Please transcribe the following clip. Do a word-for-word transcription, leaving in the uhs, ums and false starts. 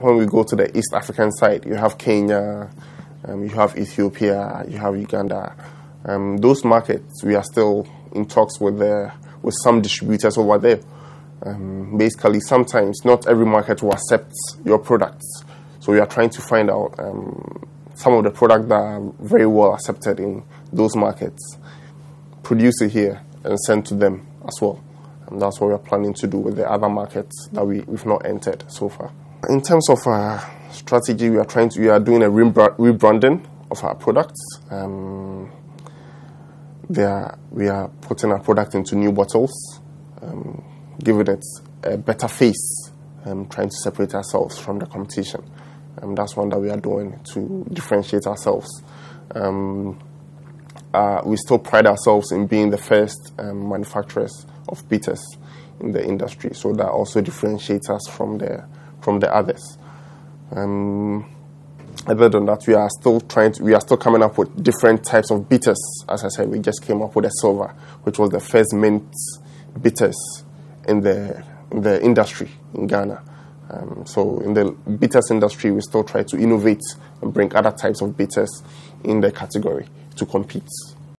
when we go to the East African side, you have Kenya, um, you have Ethiopia, you have Uganda. Um, those markets, we are still in talks with, uh, with some distributors over there. Um, basically, sometimes not every market will accept your products. So we are trying to find out um, some of the products that are very well accepted in those markets, produce it here and send to them as well. And that's what we are planning to do with the other markets that we, we've not entered so far. In terms of uh, strategy, we are trying to, we are doing a rebranding of our products. Um, they are, we are putting our product into new bottles, um, giving it a better face, um, trying to separate ourselves from the competition. Um, that's one that we are doing to differentiate ourselves. Um, uh, we still pride ourselves in being the first um, manufacturers of bitters in the industry, so that also differentiates us from the from the others. Um, other than that, we are still trying to, we are still coming up with different types of bitters. As I said, we just came up with a silver, which was the first mint bitters in the in the industry in Ghana. Um, so in the bitters industry, we still try to innovate and bring other types of bitters in the category to compete.